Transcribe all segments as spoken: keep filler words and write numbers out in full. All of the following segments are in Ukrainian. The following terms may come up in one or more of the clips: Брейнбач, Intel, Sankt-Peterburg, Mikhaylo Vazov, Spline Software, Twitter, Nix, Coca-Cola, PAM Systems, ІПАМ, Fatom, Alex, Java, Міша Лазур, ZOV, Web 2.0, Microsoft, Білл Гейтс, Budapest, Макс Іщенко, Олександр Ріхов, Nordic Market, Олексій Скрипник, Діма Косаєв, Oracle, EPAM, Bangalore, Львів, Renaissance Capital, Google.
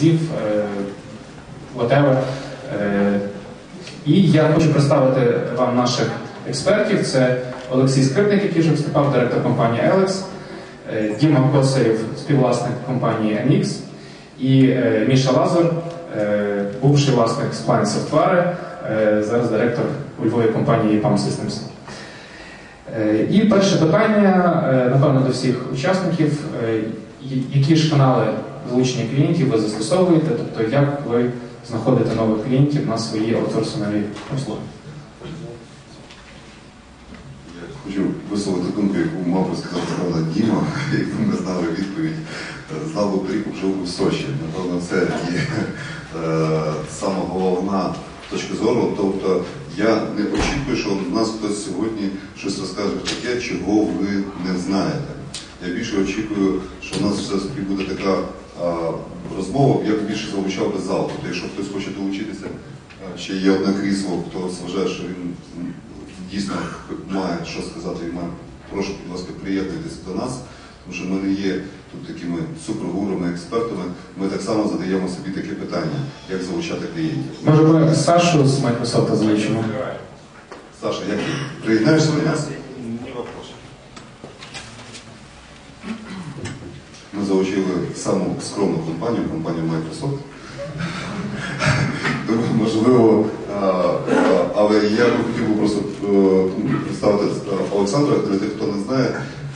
вузів, whatever. І я хочу представити вам наших експертів. Це Олексій Скрипник, який вже виступав, директор компанії Alex, Діма Косаєв, співвласник компанії ен ікс, і Міша Лазур, бувший власник Spline Software, зараз директор у Львові компанії пам Systems. І перше питання, напевно, до всіх учасників. Які ж канали залучення клієнтів ви застосовуєте, тобто як ви знаходите нових клієнтів на свої аутсорсингові послуги? Я хочу висловити думку, яку мав би сказати, правда, Діма, якби ми знали відповідь. Знав би прикуп, жив у Сочі. Напевно, це є сама головна точка зору. Тобто я не очікую, що у нас хтось сьогодні щось розкаже таке, чого ви не знаєте. Я більше очікую, що у нас все-таки буде така а, розмова, я б більше залучав би зал. Тобто, якщо хтось хоче долучитися, ще є одне крісло, хто вважає, що він дійсно має що сказати, він має, прошу, будь ласка, приєднуйтесь до нас, тому що ми не є тут такими супергурами, експертами. Ми так само задаємо собі таке питання, як залучати клієнтів. Може, ми Сашу з Microsoft залучимо? Саша, як ти? Приєднаєшся до нас? Ми залучили саму скромну компанію, компанію Microsoft. Можливо, але я би хотів би просто представити Олександра, для тих, хто не знає,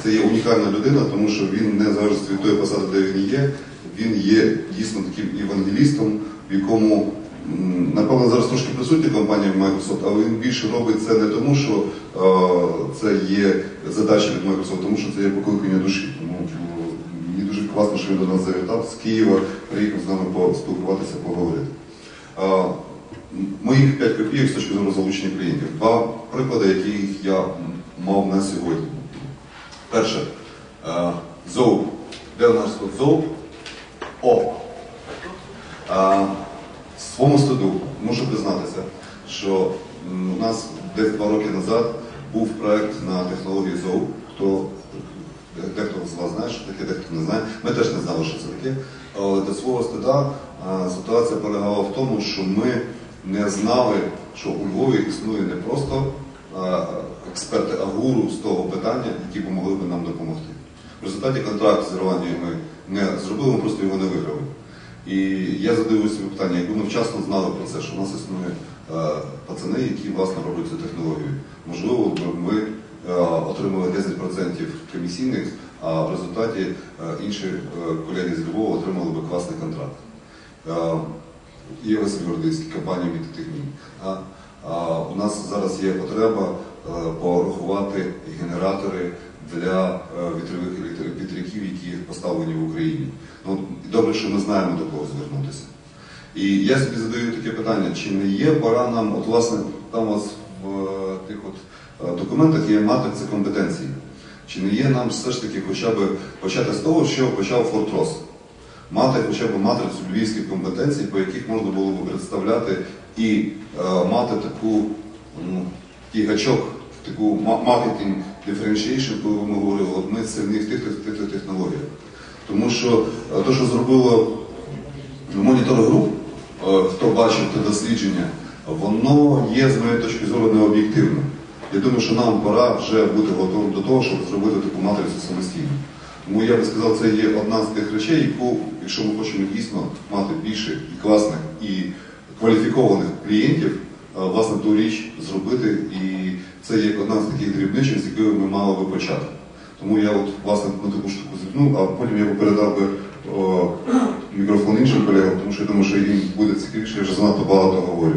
це є унікальна людина, тому що він не залежить від тої посади, де він є. Він є дійсно таким евангелістом, в якому, напевно, зараз трошки присутня компанія Microsoft, але він більше робить це не тому, що це є задача від Microsoft, тому що це є покликання душі. Мені дуже класно, що він до нас завітав з Києва, приїхав з нами поспілкуватися, поговорити. А, моїх п'ять копійок з точки зору залучення клієнтів. Два приклади, яких я мав на сьогодні. Перше. зов. Де в нас тут зов? О! А, в своєму стаду можу признатися, що у нас десь два роки назад був проєкт на технології зов. Хто Дехто з вас знає, що таке, дехто не знає. Ми теж не знали, що це таке. Але до свого стида ситуація полягала в тому, що ми не знали, що у Львові існує не просто експерти, а гуру з того питання, які могли б нам допомогти. В результаті контракт з Ірландією ми не зробили, ми просто його не виграли. І я задаю собі питання, якби ми вчасно знали про це, що в нас існує пацани, які, власне, роблять цю технологію. Можливо, ми отримали десять відсотків комісійних, а в результаті інші колеги з Львова отримали би класний контракт. І Василь Гордицький, компанія Мітотехній. У нас зараз є потреба порахувати генератори для вітрових вітряків, які поставлені в Україні. Ну, добре, що ми знаємо, до кого звернутися. І я собі задаю таке питання, чи не є пора нам, от власне, там у вас в тих от в документах є матриця компетенцій. Чи не є нам все ж таки хоча б почати з того, що почав Фортрос? Мати хоча б матрицю львівських компетенцій, по яких можна було б представляти і е, мати таку такий гачок, таку маркетинг диференшієйшн, коли ми говорили, от ми сильні в тих, тих, тих технологіях. Тому що те, що зробило монітор груп, е, хто бачив те дослідження, воно є, з моєї точки зору, необ'єктивним. Я думаю, що нам пора вже бути готовим до того, щоб зробити таку матрицю самостійно. Тому я би сказав, це є одна з тих речей, яку, якщо ми хочемо дійсно мати більше і класних, і кваліфікованих клієнтів, власне, ту річ зробити. І це є одна з таких дрібничих, з якою ми мали би почати. Тому я от, власне, на таку штуку звернув, а потім я би передав би о, мікрофон іншим колегам, тому що я думаю, що їм буде цікавіше, я вже занадто багато говорю.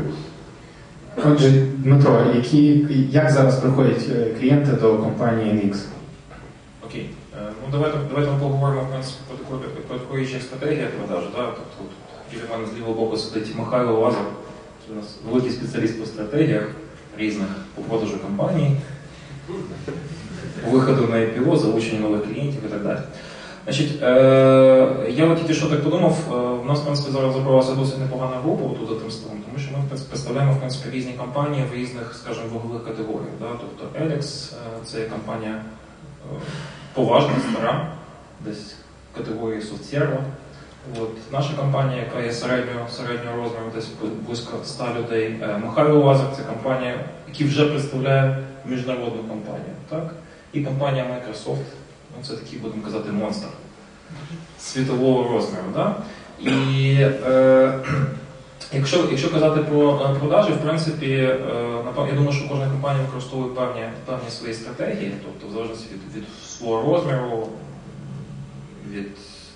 Отже, Дмитро, які, як зараз приходять клієнти до компанії ен ікс? Окей. Ну, давайте, давайте ми поговоримо, в принципі, про таку інших стратегіях продажу. Да? Тобто, біля мене з лівого боку сидить Mikhaylo Vazov, у нас великий спеціаліст по стратегіях різних по продажу компаній, по виходу на ай пі о, залученню нових клієнтів і так далі. Значить, е я от тільки що так подумав, е в нас, в принципі, зараз зібралася досить непогана група тут за тим столом, тому що ми в принципі, представляємо в принципі, різні компанії в різних, скажімо, вагових категоріях. Да? Тобто Alex е це компанія е поважна, стара, десь категорії софтсерва, От. Наша компанія, яка є середнього, середнього розміру, десь близько ста людей. Mikhaylo Vazov – це компанія, яка вже представляє міжнародну компанію. Так? І компанія Microsoft, ну, це такий, будемо казати, монстр світового розміру. Да? І е, якщо, якщо казати про продажі, в принципі, е, я думаю, що кожна компанія використовує певні, певні свої стратегії, тобто в залежності від, від свого розміру, від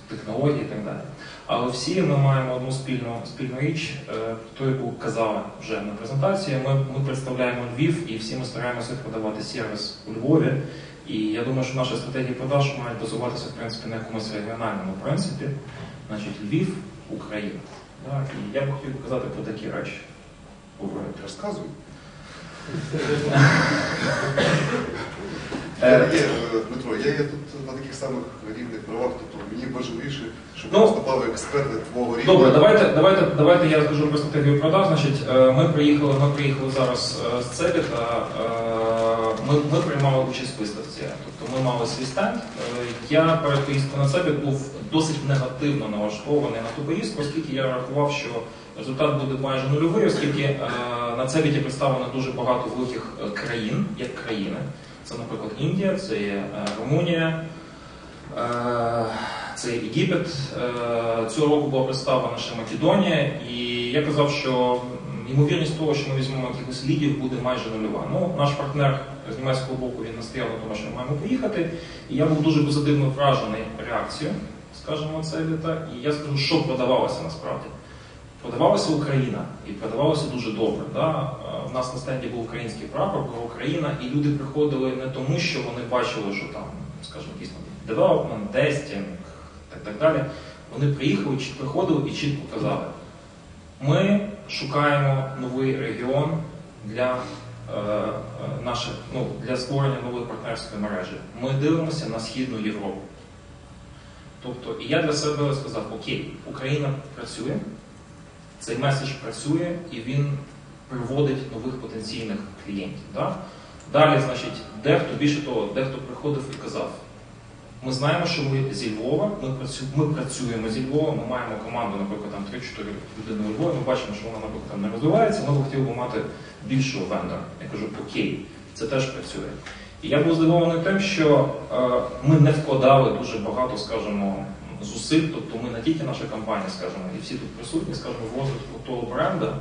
технологій і так далі. Але всі ми маємо одну спільну, спільну річ, ту, яку казала вже на презентації. Ми, ми представляємо Львів і всі ми стараємося продавати сервіс у Львові. І я думаю, що наші стратегії продаж мають базуватися, в принципі, на якомусь регіональному принципі. Значить, Львів, Україна. Так, і я б хотів показати про такі речі. Говорить, розказуй. Дмитро, я є тут на таких самих рівних правах, тобто мені важливіше, щоб ну, виступали експерти твого рівня. Добре, давайте, давайте, давайте я скажу про стратегію продаж. Значить, ми приїхали, ми приїхали зараз з Целі, та ми, ми приймали участь в виставці. Тобто ми мали свій стенд. Я перед поїздкою на Целі був досить негативно налаштований на ту поїздку, оскільки я рахував, що результат буде майже нульовий, оскільки на Целі представлено дуже багато великих країн, як країни. Це, наприклад, Індія, це є Румунія, це є Єгипет. Цього року була представлена ще Македонія, і я казав, що ймовірність того, що ми візьмемо якихось лідів, буде майже нульова. Ну, наш партнер з німецького боку, він настояв на тому, що ми маємо поїхати, і я був дуже позитивно вражений реакцією, скажімо, це літа, і я скажу, що продавалося насправді. Продавалася Україна, і продавалося дуже добре. Да? У нас на стенді був український прапор, була Україна, і люди приходили не тому, що вони бачили, що там, скажімо, якийсь девелопмент, тестінг, так, так далі. Вони приїхали, приходили і чітко казали, ми шукаємо новий регіон для, е, наших, ну, для створення нової партнерської мережі. Ми дивимося на Східну Європу. Тобто, і я для себе сказав, окей, Україна працює, цей меседж працює, і він приводить нових потенційних клієнтів. Да? Далі, значить, дехто, більше того, дехто приходив і казав, ми знаємо, що ми зі Львова, ми, працю... ми працюємо зі Львова, ми маємо команду, наприклад, там три-чотири людини у Львові, ми бачимо, що вона, наприклад, там не розвивається, ми б хотіли б мати більшого вендора. Я кажу, окей, це теж працює. І я був здивований тим, що е, ми не вкладали дуже багато, скажімо, зусиль, тобто ми не тільки наша компанія, скажімо, і всі тут присутні, скажімо, в розвитку того бренда,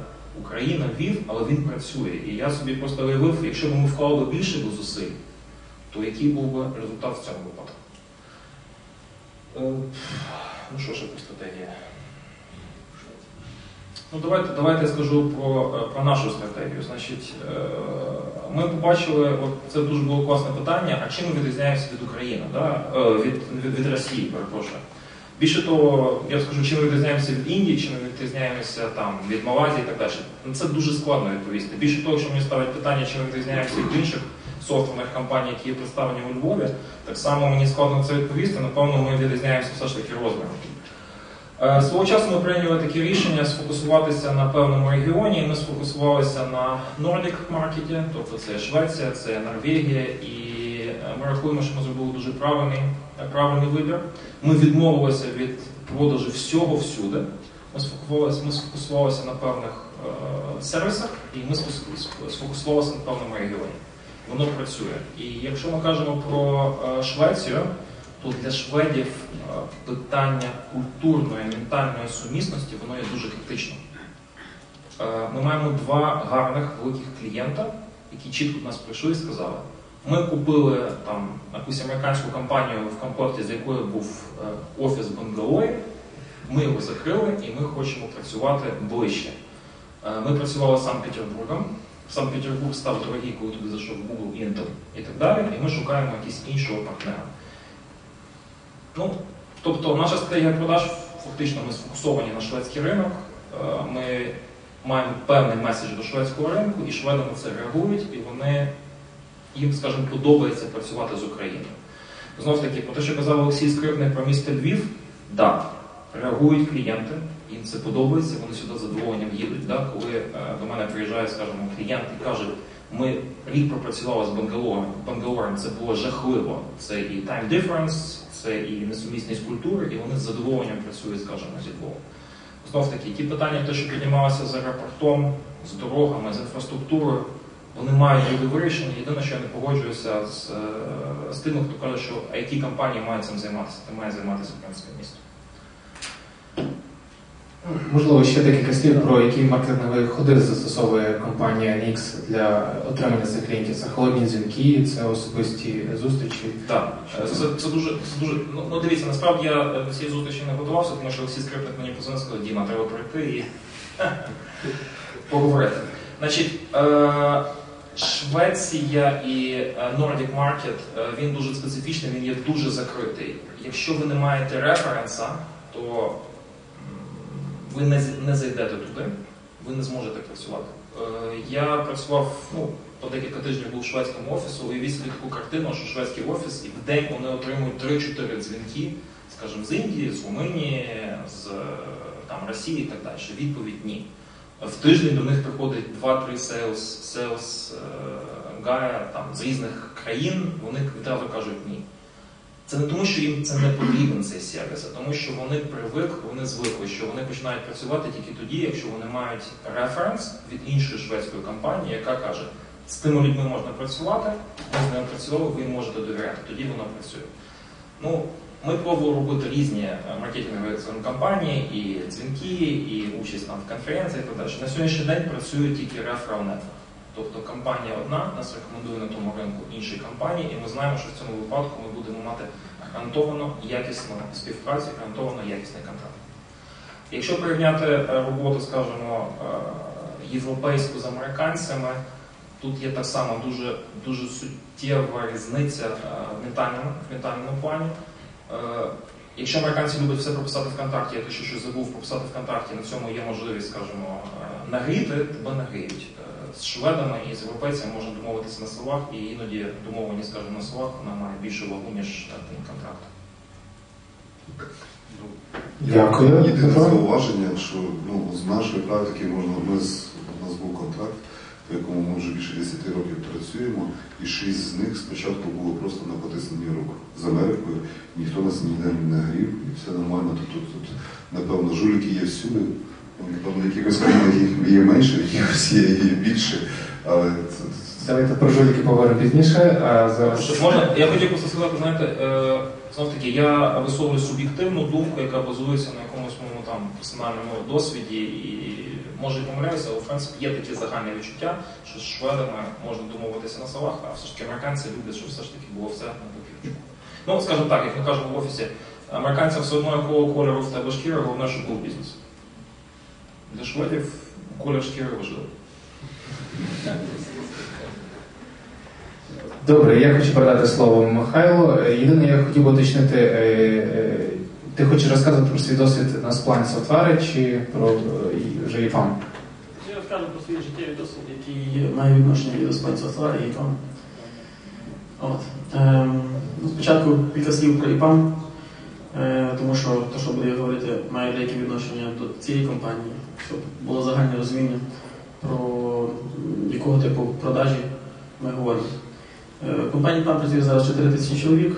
Україна вів, але він працює. І я собі просто уявив, якщо б ми вклали більше до зусиль, то який був би результат в цьому випадку? Ну що ще по стратегії? Ну давайте, давайте я скажу про, про нашу стратегію. Значить, ми побачили, от це дуже було класне питання, а чим ми відрізняємося від України, да? від, від, від Росії, перепрошую. Більше того, я скажу, чим ми відрізняємося від Індії, чим ми відрізняємося там, від Малайзії і так далі. Це дуже складно відповісти. Більше того, якщо мені ставлять питання, чим ми відрізняємося від інших софтверних компаній, які є представлені у Львові, так само мені складно це відповісти, напевно, ми відрізняємося все ж таки розміром. Свого часу ми прийняли таке рішення сфокусуватися на певному регіоні, і ми сфокусувалися на Nordic Market, тобто це Швеція, це Норвегія, і ми рахуємо, що ми зробили дуже правильний, правильний вибір. Ми відмовилися від продажу всього всюди, ми сфокусувалися, ми сфокусувалися на певних е, сервісах, і ми сфокусувалися на певному регіоні. Воно працює. І якщо ми кажемо про е, Швецію, то для шведів питання культурної, ментальної сумісності, воно є дуже критичним. Ми маємо два гарних великих клієнта, які чітко до нас прийшли і сказали, ми купили там якусь американську компанію, в комплекті з якою був офіс в Бангалорі, ми його закрили і ми хочемо працювати ближче. Ми працювали з Санкт-Петербургом, Санкт-Петербург став дорогий, коли туди зайшов Google, Intel і так далі, і ми шукаємо якісь іншого партнера. Ну, тобто наша стратегія продаж, фактично ми сфокусовані на шведський ринок, ми маємо певний меседж до шведського ринку, і шведи на це реагують, і вони, їм, скажімо, подобається працювати з Україною. Знов таки, про те, що казав Олексій Скрипник про місто Львів, да, реагують клієнти, їм це подобається, вони сюди з задоволенням їдуть. Да? Коли е, до мене приїжджає, скажімо, клієнт і каже, Ми рік пропрацювали з Бангалором, це було жахливо. Це і time difference, це і несумісність культури, і вони з задоволенням працюють, скажімо, на зі двох. Знов таки, ті питання, те, що піднімалися з аеропортом, з дорогами, з інфраструктурою, вони мають бути вирішені. Єдине, що я не погоджуюся з, з тими, хто каже, що ай ті-компанії мають цим займатися, це має займатися українське місто. Можливо, ще декілька слів про які маркетингові ходи застосовує компанія Nix для отримання цих клієнтів. Це холодні дзвінки, це особисті зустрічі. Так, це, це дуже, це дуже... Ну, дивіться, насправді я до цієї зустрічі не готувався, тому що Олексій Скрипник мені позвонив і сказав, Діма, треба прийти і поговорити. Значить, Швеція і Nordic Market, він дуже специфічний, він є дуже закритий. Якщо ви не маєте референса, то ви не, не зайдете туди, ви не зможете працювати. Е, я працював, ну, по декілька тижнів був в шведському офісі, уявіть собі таку картину, що шведський офіс, і в день вони отримують три-чотири дзвінки, скажімо, з Індії, з Румунії, з там, Росії і так далі. Відповідь – ні. В тиждень до них приходить два-три sales гая з різних країн, вони відразу кажуть ні. Це не тому, що їм це не потрібен цей сервіс, а тому, що вони привикли, вони звикли, що вони починають працювати тільки тоді, якщо вони мають референс від іншої шведської компанії, яка каже, з тими людьми можна працювати, ми з ними працювали, ви їм можете довіряти, тоді воно працює. Ну, ми пробували робити різні маркетингові кампанії, і дзвінки, і участь в конференціях і так далі. На сьогоднішній день працює тільки реферал нетворк. Тобто компанія одна нас рекомендує на тому ринку іншій компанії, і ми знаємо, що в цьому випадку ми будемо мати гарантовано якісну співпрацю, гарантовано якісний контракт. Якщо порівняти роботу, скажімо, європейську з американцями, тут є так само дуже, дуже суттєва різниця в ментальному, в ментальному плані. Якщо американці люблять все прописати в контракті, я точно щось забув прописати в контракті, на цьому є можливість, скажімо, нагріти, тебе нагріють. З шведами і з європейцями можна домовитися на словах, і іноді домовлені, скажімо, на словах, вона має більшу вагу, ніж тим контрактом. Дякую. Єдине зауваження, що ну, з нашої практики можна, ми з, у нас був контракт, в якому ми вже більше десять років працюємо, і шість з них спочатку було просто на потисненні рук з Америкою, ніхто нас ніде не грів, і все нормально. Тут, тут, тут напевно, жуліки є всюди. Напевно, якихось їх є менше, якихось є більше, але це... Давайте про жуліки поговоримо пізніше, а зараз... Можна? Я хотів просто сказати, знаєте, е, знов таки, я висловлюю суб'єктивну думку, яка базується на якомусь моєму там персональному досвіді, і може і помиляюся, але в принципі є такі загальні відчуття, що з шведами можна домовитися на словах, а все ж таки американці люблять, щоб все ж таки було все на папірчику. Ну, скажімо так, як ми кажемо в офісі, американцям все одно якого кольору в тебе шкіра, головне, щоб був бізнес. Для шведів колір шкіри важливий. Добре, я хочу передати слово Михайлу. Єдине, я хотів би уточнити, ти хочеш розказати про свій досвід на Spline Software чи про вже і пам? Я розкажу про свій життєвий досвід, який має відношення і до Spline Software, і і пам. От. Ем, ну, спочатку кілька слів про і пам, е, тому що те, що буду я говорити, має деяке відношення до цієї компанії. Щоб було загальне розуміння, про якого типу продажі ми говоримо. Компанія пам працює зараз чотири тисячі чоловік,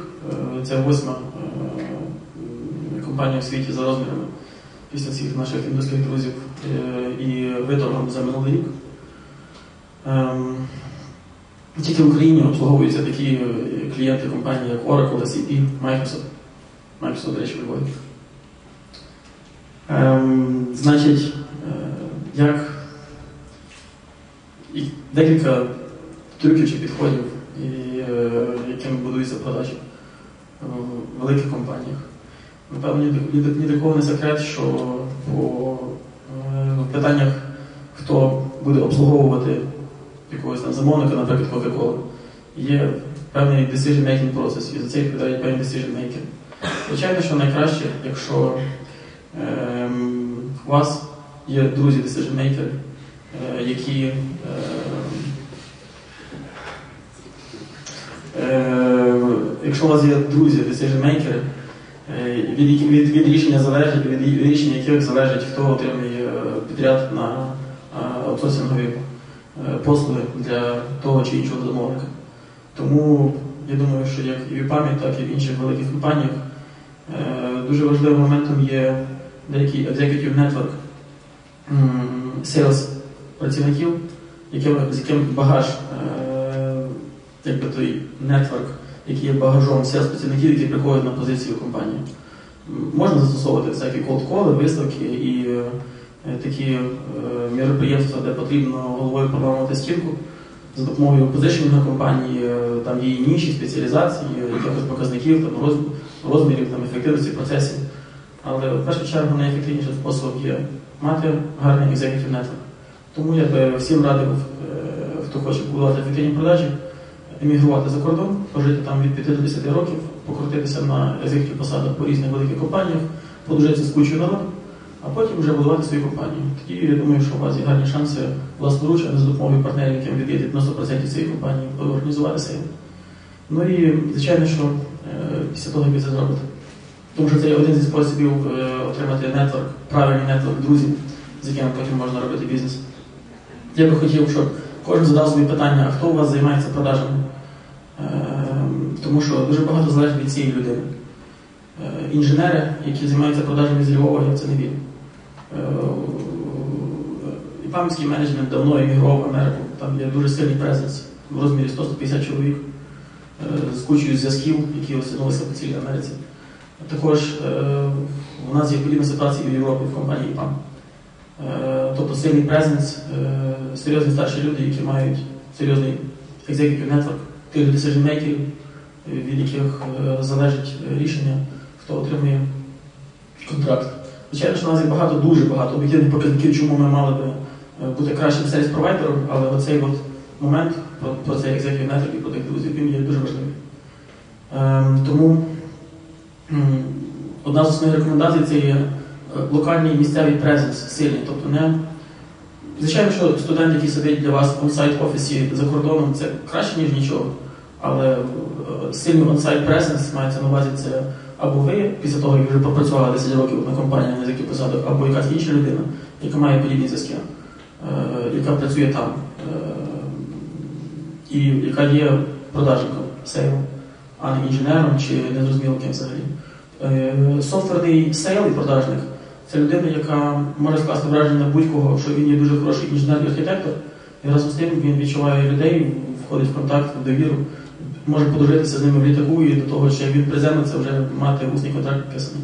це восьма компанія в світі за розмірами після всіх наших індуських друзів і виторгом за минулий рік. Тільки в Україні обслуговуються такі клієнти компанії, як Oracle, ес ей пі, Microsoft. Microsoft, до речі, в Львові. Ем, значить, е, як і декілька трюків чи підходів, і, е, якими будуються продажі в великих компаніях. Напевно, ні, ні до кого не секрет, що по е, питаннях, хто буде обслуговувати якогось там замовника, наприклад, Coca-Cola, є певний decision-making процес, і за це відповідають певний decision-making. Звичайно, що найкраще, якщо у вас є друзі-decision-makers, які якщо у вас є друзі-decision-makers, від, від, від рішення залежить, від рішення яких залежить, хто отримує підряд на аутсорсингові послуги для того чи іншого замовника. Тому я думаю, що як і в ІПАМі, так і в інших великих компаніях дуже важливим моментом є деякий executive network sales працівників, з яким багаж, якби той нетворк, який є багажом sales працівників, які приходять на позицію компанії. Можна застосовувати всякі колд-коли, виставки і такі мероприємства, де потрібно головою проламувати стінку за допомогою позичення компанії, там є ніші, спеціалізації, якихось показників, там, розмірів, там, ефективності процесів. Але в першу чергу найефективніший спосіб є мати гарний екзекутивний нетворк. Тому я би всім радив, хто хоче побудувати ефективні продажі, емігрувати за кордон, пожити там від п'яти до десяти років, покрутитися на екзекутивних посадах по різних великих компаніях, подружитися з кучою народу, а потім вже будувати свою компанію. Тоді, я думаю, що у вас є гарні шанси власноруч, а не за допомогою партнерів, яким ви є дев'яносто відсотків цієї компанії, організуватися. Ну і, звичайно, що після того, як ви це зробите. Тому що це є один зі способів отримати нетворк, правильний нетворк друзів, з якими потім можна робити бізнес. Я би хотів, щоб кожен задав собі питання, а хто у вас займається продажами. Тому що дуже багато залежить від цієї людини. Інженери, які займаються продажами з Львова, я в це не вірю. ІПАМський менеджмент давно емігрував в Америку. Там є дуже сильний презенс в розмірі сто - сто п'ятдесят чоловік з кучою зв'язків, які осінулися по цілій Америці. Також у нас є подібна ситуація в Європі в компанії ІПАМ. Тобто сильний презенс, серйозні старші люди, які мають серйозний executive network, тих decision-makers, від яких залежить рішення, хто отримує контракт. Звичайно, що у нас є багато, дуже багато об'єктивних показників, чому ми мали би бути кращим сервіс-провайдером, але оцей от момент про, про цей executive network і про тих друзів, він є дуже важливий. Ем, тому ем, одна з основних рекомендацій це є локальний місцевий презенс сильний. Тобто не... Звичайно, що студент, який сидить для вас в онсайт-офісі за кордоном, це краще, ніж нічого. Але сильний онсайт презенс мається на увазі, це або ви, після того, як вже попрацювали десять років на компанії, на якій посадок, або якась інша людина, яка має подібні зв'язки, яка працює там, і яка є продажником, сейл, а не інженером чи незрозуміло ким взагалі. Софтверний сейл і продажник – це людина, яка може скласти враження будь-кого, що він є дуже хороший інженер-архітектор, і разом з тим він відчуває людей, входить в контакт, в довіру, може подружитися з ними в літаку і до того, що він приземлиться, вже мати усний контракт підписаний.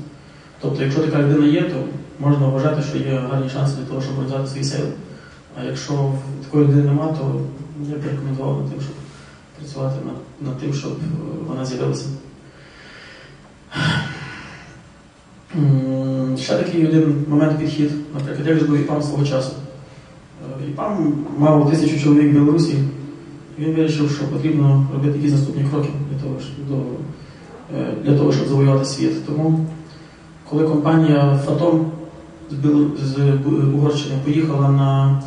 Тобто, якщо така людина є, то можна вважати, що є гарні шанси для того, щоб розвивати свій сейл. А якщо такої людини нема, то я б рекомендував на тим, щоб працювати над, над тим, щоб вона з'явилася. Ще такий один момент підхід, наприклад, як же був ІПАМ свого часу. ІПАМ мав тисячу чоловік в Білорусі, він вирішив, що потрібно робити якісь наступні кроки для того, щоб, для того, щоб завоювати світ. Тому, коли компанія Fatom з Угорщини поїхала на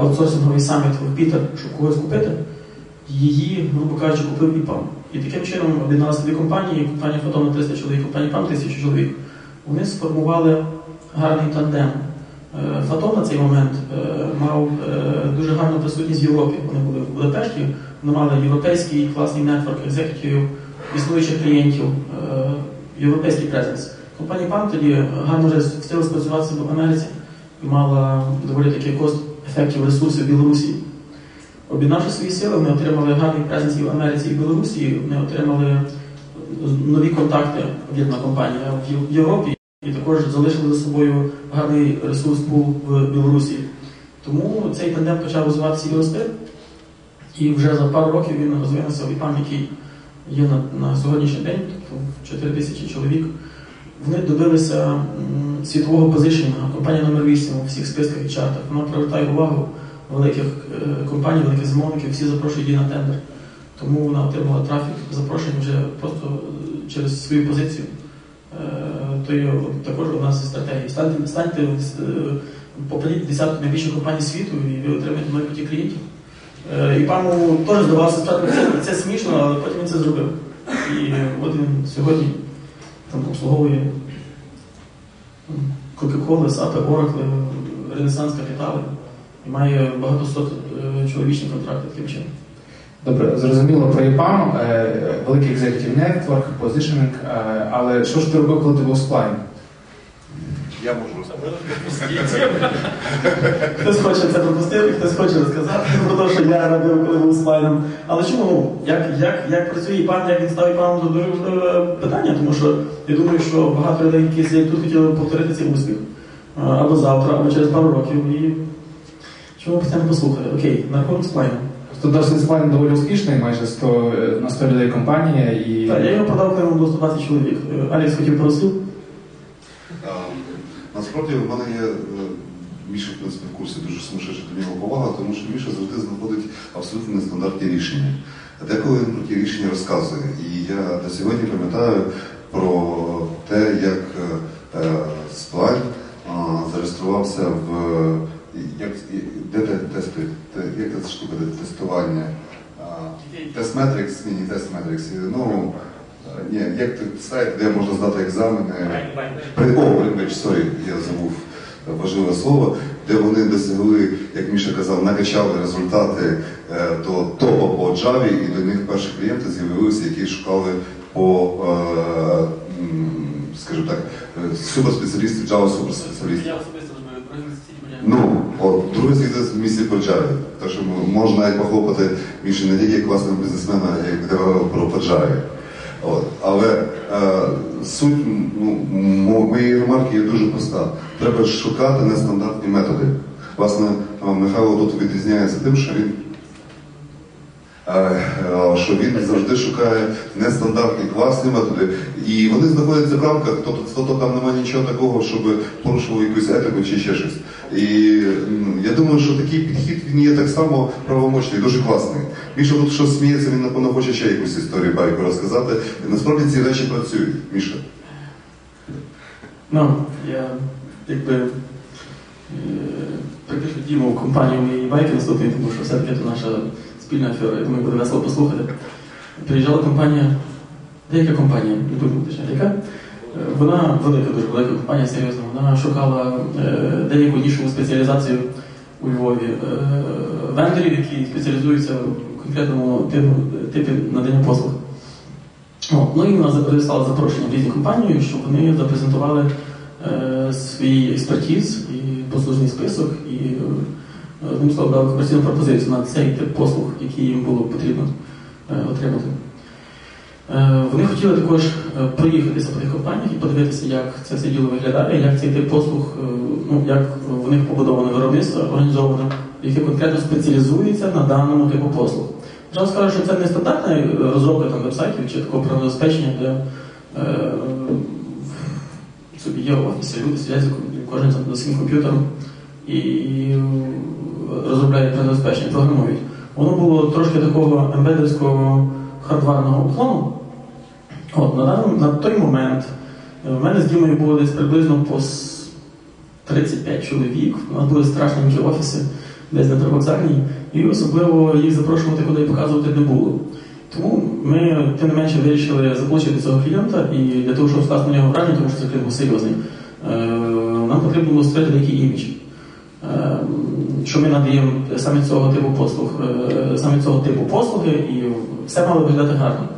аутсорсинговий саміт в Пітер, щоб когось купити, її, грубо кажучи, купив ІПАМ. І таким чином об'єдналися дві компанії, компанія Fatom на триста чоловік, компанія ІПАМ тисячу чоловік. Вони сформували гарний тандем. Fatom на цей момент мав дуже гарну присутність в Європі. Вони були в Будапешті, вони мали європейський класний нетворк екзекутивів, існуючих клієнтів, європейський презенс. Компанія ПАМ тоді гарно вже встигла спрацювати себе в Америці і мала доволі такий кост ефектів ресурсів в Білорусі. Об'єднавши свої сили, вони отримали гарний презенс і в Америці, і в Білорусі, вони отримали нові контакти об'єднана компанія в Європі. І також залишили за собою гарний ресурс пул в Білорусі. Тому цей тандем почав розвиватися і рости, і вже за пару років він розвинувся в ІПАМ, який є на, на сьогоднішній день, тобто чотири тисячі чоловік. Вони добилися світового позичення, компанія номер вісім у всіх списках і чартах. Вона привертає увагу великих компаній, великих замовників, всі запрошують її на тендер. Тому вона отримала трафік запрошень вже просто через свою позицію. То є також одна зі стратегій. Станьте, станьте попадіть в десятку найбільших компаній світу і ви отримаєте нові потік клієнтів. ІПАМу теж здавалося спочатку, це, це смішно, але потім він це зробив. І от він сьогодні там обслуговує Coca-Cola, ес ей пі, Oracle, Renaissance Capital і має багато сот чоловічні контракти таким чином. Добре, зрозуміло про і пам, великий executive network, positioning, але що ж ти робив, коли ти був Spline? Я можу. Хтось хоче це пропустити, хтось хоче розказати про те, що я робив, коли був Spline. Але чому? Як, як, як працює і пам, як він став і пам, це дуже важливе питання, тому що я думаю, що багато людей, які сидять тут, хотіли повторити цей успіх. Або завтра, або через пару років. І чому постійно послухаю? Окей, на рахунок Spline. Тут досить Spline доволі успішний, майже сто, на сто людей компанія. І... Так, я його продав прямо до сто двадцять чоловік. Алекс хотів просив. Насправді, в мене є Міша, в принципі, в курсі дуже сумасшедша до нього повага, тому що Міша завжди знаходить абсолютно нестандартні рішення. Деколи він про ті рішення розказує. І я до сьогодні пам'ятаю про те, як Spline зареєструвався в... Як, де тести, як це штука, де тестування? Тест-метрикс, ні, не тест-метрикс. Ну, ні, як сайт, де можна здати екзамени. Брейнбач, сорі, я забув важливе слово, де вони досягли, як Міша казав, накачали результати до топа по Java, і до них перші клієнти з'явилися, які шукали по, скажімо так, суперспеціалістів, Java-суперспеціалістів. Ну, от, другий звідси в місті Поджарі, так що можна як похлопати більше не тільки класним бізнесменом, як девелопер про Поджарі. Але е, суть ну, моєї ремарки є дуже проста. Треба шукати нестандартні методи. Власне, Михайло тут відрізняється тим, що він, е, що він завжди шукає нестандартні класні методи. І вони знаходяться в рамках, тобто, тобто там немає нічого такого, щоб порушувало якусь етику чи ще щось. І я думаю, що такий підхід, він є так само правомочний, дуже класний. Міша тут щось сміється, він, напевно, хоче ще якусь історію байку розказати. І насправді ці речі працюють. Міша. Ну, я, якби, припишу Діму в компанію моєї байки наступний, тому що все-таки це наша спільна афера, я думаю, буде весело послухати. Приїжджала компанія, деяка компанія, не думаю, точно, яка? Вона велика, дуже велика компанія, серйозно. Вона шукала е, деяку нішову спеціалізацію у Львові е, вендорів, які спеціалізуються в конкретному типу, типі надання послуг. О, ну і вона прислала запрошення в різні компанії, щоб вони запрезентували е, свій експертіз і послужний список, і одним е, словом дали комерційну пропозицію на цей тип послуг, які їм було потрібно е, отримати. Вони хотіли також проїхатися по тих компаніях і подивитися, як це все діло виглядає, як цей тип послуг, ну, як в них побудоване виробництво, організоване, яке конкретно спеціалізується на даному типу послуг. Зараз скажу, що це не стандартна розробка там веб-сайтів чи такого правозабезпечення, де е, в собі є офіси, люди сидять, кожен за своїм комп'ютером і, і розробляє правозабезпечення, програмують. Воно було трошки такого ембедерського хардварного уклону. От, на, даний, на той момент в мене з Дімою було десь приблизно по тридцять п'ять чоловік, у нас були страшненькі офіси десь на Привокзальній, і особливо їх запрошувати куди і показувати не було. Тому ми, тим не менше, вирішили заполучити цього клієнта, і для того, щоб стати на нього враження, тому що це клієнт був серйозний, нам потрібно було створити такий імідж, що ми надаємо саме цього типу послуг, саме цього типу послуги, і все мало виглядати гарно.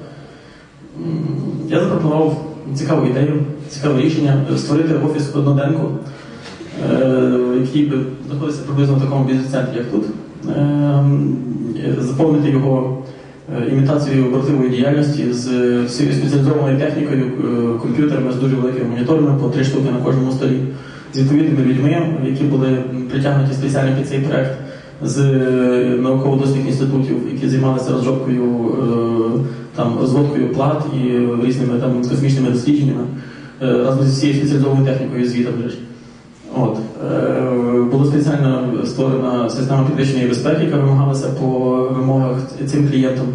Я запропонував цікаву ідею, цікаве рішення створити офіс одноденку, який би знаходився приблизно в такому бізнес-центрі, як тут, заповнити його імітацією оборонної діяльності з спеціалізованою технікою, комп'ютерами з дуже великими моніторами, по три штуки на кожному столі, з відповідними людьми, які були притягнуті спеціально під цей проект, з науково-дослідних інститутів, які займалися розробкою, там, розводкою плат і різними там, космічними дослідженнями, разом з усією спеціалізованою технікою звітом. От. Була спеціально створена система підвищеної безпеки, яка вимагалася по вимогах цим клієнтам.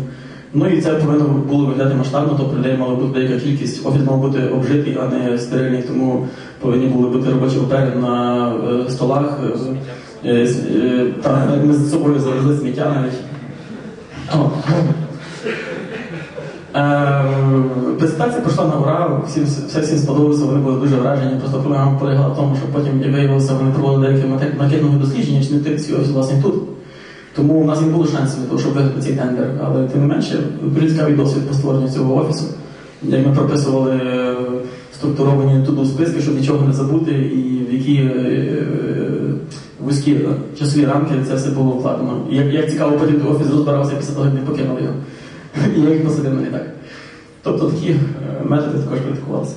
Ну і це повинно було виглядати масштабно, тобто людей мала бути деяка кількість, офіс мав бути обжитий, а не стерильний, тому повинні були бути робочі папери на столах. Та, ми з собою завезли сміття навіть. О. Е, презентація пройшла на ура, всім, все всім сподобалося, вони були дуже вражені. Просто проблема полягала в тому, що потім, як виявилося, вони проводили деякі накидного дослідження, чи не тих, ці офіс власне тут. Тому у нас не було шансів на те, щоб виграти цей тендер, але тим не менше, дуже цікавий досвід по створенню цього офісу, де ми прописували структуровані туди списки, щоб нічого не забути, і в які вузькі часові рамки це все було вкладено. І як, як цікаво, потім офіс розбирався після того, як не покинули його. І я їх посадив на літак. Тобто такі методи також практикувалися.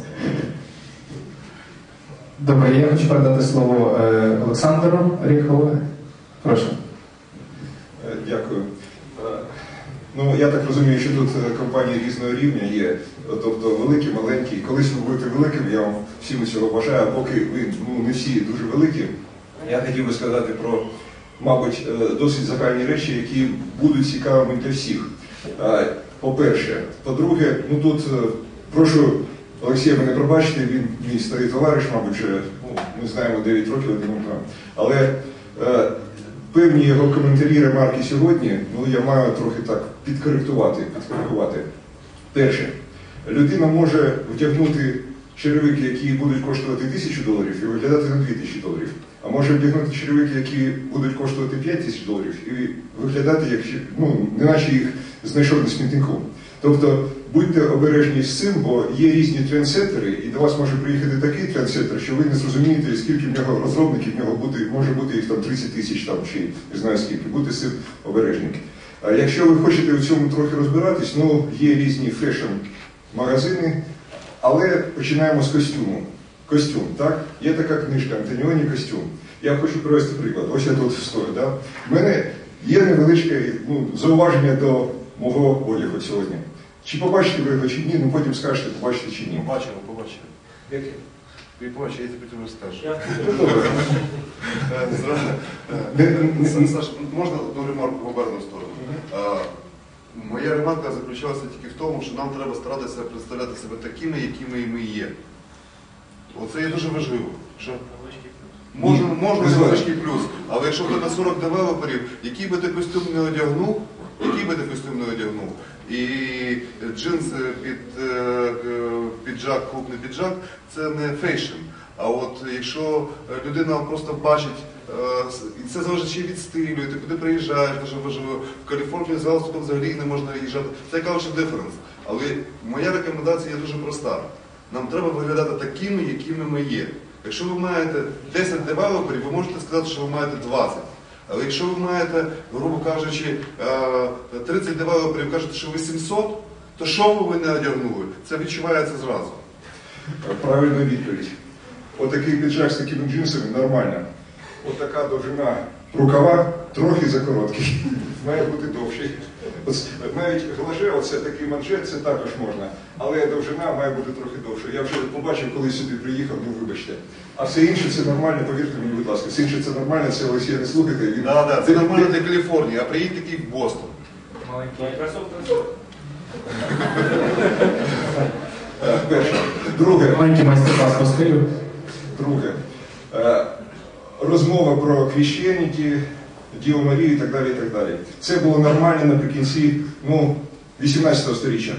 Добре, я хочу передати слово Олександру Ріхову. Прошу. Дякую. Ну, я так розумію, що тут компанії різного рівня є, тобто великі, маленькі. Колись ви будете великим, я вам всім усього бажаю, поки ви ну, не всі дуже великі. Я хотів би сказати про, мабуть, досить загальні речі, які будуть цікавими для всіх. По-перше. По-друге, ну тут прошу Олексія мене пробачити, він мій старий товариш, мабуть, вже, ну, ми знаємо дев'ять років, один там. Але е, певні його коментарі, ремарки сьогодні, ну я маю трохи так підкоректувати, підкоректувати. Перше, людина може вдягнути черевики, які будуть коштувати тисячу доларів і виглядати на дві тисячі доларів. А може вдягнути черевики, які будуть коштувати п'ять тисяч доларів і виглядати, як, ну, не наче їх знайшов на смітнику. Тобто, будьте обережні з цим, бо є різні трендсеттери, і до вас може приїхати такий трендсеттер, що ви не зрозумієте, скільки в нього розробників, в нього буде, може бути їх там тридцять тисяч, там, чи не знаю скільки, будьте з цим обережні. А якщо ви хочете в цьому трохи розбиратись, ну, є різні фешн-магазини, але починаємо з костюму. Костюм, так? Є така книжка «Антоніоні костюм». Я хочу привести приклад. Ось я тут стою, так? У мене є невеличке, ну, зауваження до мого одягу сьогодні. Чи побачите ви його, чи ні, ну потім скажете, побачите чи ні. Побачили, побачили. Як? Ви побачили, я тобі тобі розкажу. Саш, можна одну ремарку в оберну сторону? Моя ремарка заключалася тільки в тому, що нам треба старатися представляти себе такими, якими ми є. Оце є дуже важливо. Можна невеличкий плюс, але якщо б на сорок девелоперів, який би ти костюм не одягнув, який би ти костюм не одягнув, і джинси під піджак, клубний піджак, це не фейшн. А от якщо людина просто бачить, і це залежить ще від стилю, ти куди приїжджаєш, дуже важливо, в Каліфорнії з галстуком взагалі не можна їжджати, це culture difference. Але моя рекомендація є дуже проста. Нам треба виглядати такими, якими ми є. Якщо ви маєте десять девелоперів, ви можете сказати, що ви маєте двадцять. Але якщо ви маєте, грубо кажучи, тридцять девелоперів, кажете, що ви сімсот, то що ви не одягнули? Це відчувається зразу. Правильна відповідь. Отакий піджак з такими джинсами нормально. Отака довжина рукава трохи закороткий. Має бути довший. Навіть глаже, оце такий манжет, це також можна. Але довжина має бути трохи довше. Я вже побачив, коли сюди приїхав, ну вибачте. А все інше це нормально, повірте мені, будь ласка. Все інше це нормально, це Олексія не слухайте. Він... Да, да, це нормально для Каліфорнії, а приїдь такий в Бостон. Маленький Microsoft. Перше. Друге. Маленький майстер-клас по стилю. Друге. Розмова про крещеники, Діву Марію і так далі, і так далі. Це було нормально наприкінці, ну, вісімнадцятого сторіччя.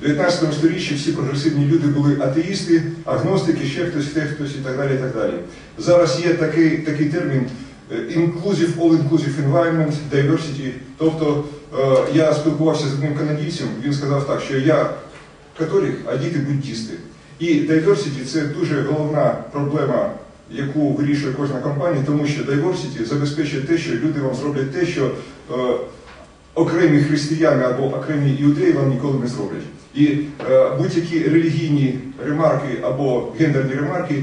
В дев'ятнадцятому сторіччі всі прогресивні люди були атеїсти, агностики, ще хтось, те, хтось і так далі, і так далі. Зараз є такий, такий термін inclusive, all-inclusive environment, diversity. Тобто, я спілкувався з одним канадійцем, він сказав так, що я католік, а діти буддісти. І diversity – це дуже головна проблема, яку вирішує кожна компанія, тому що diversity забезпечує те, що люди вам зроблять те, що е, окремі християни або окремі іудеї вам ніколи не зроблять. І е, будь-які релігійні ремарки або гендерні ремарки е,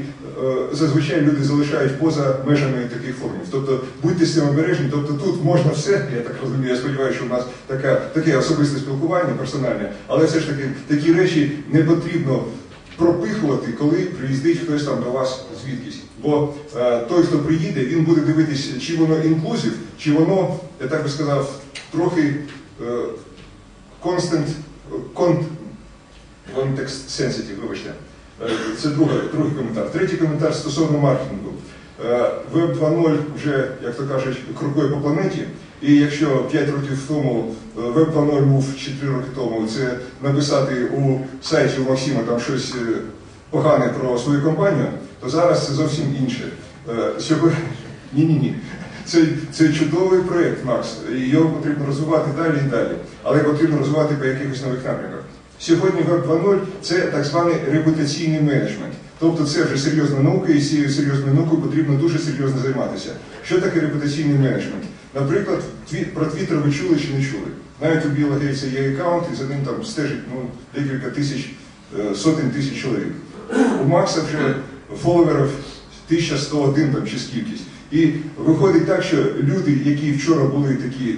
зазвичай люди залишають поза межами таких формів. Тобто будьте з цим обережні, тобто тут можна все, я так розумію, я сподіваюся, що у нас така, таке особисте спілкування персональне, але все ж таки такі речі не потрібно пропихувати, коли приїздить хтось там до вас звідкись. Бо е, той, хто приїде, він буде дивитися, чи воно інклюзив, чи воно, я так би сказав, трохи констант, контекст сенситив, вибачте. Е, це другий, другий коментар. Третій коментар стосовно маркетингу. Е, веб два нуль вже, як то кажуть, крокує по планеті. І якщо п'ять років тому, веб два нуль був чотири роки тому, це написати у сайті у Максима там щось погане про свою компанію, то зараз це зовсім інше. Ні-ні-ні. Це, це чудовий проєкт, Макс, і його потрібно розвивати далі і далі, але потрібно розвивати по якихось нових напрямках. Сьогодні веб два нуль – це так званий репутаційний менеджмент. Тобто це вже серйозна наука, і з цією серйозною наукою потрібно дуже серйозно займатися. Що таке репутаційний менеджмент? Наприклад, про Twitter ви чули чи не чули? Навіть у Білла Гейтса є аккаунт, і за ним там стежить ну, декілька тисяч, сотень тисяч чоловік. У Макса вже фоловерів тисяча сто один там, чи скількись. І виходить так, що люди, які вчора були такі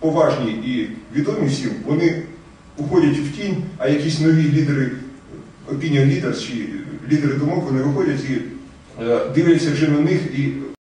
поважні і відомі всім, вони уходять в тінь, а якісь нові лідери, opinion leaders чи лідери думок, вони виходять і дивляться вже на них і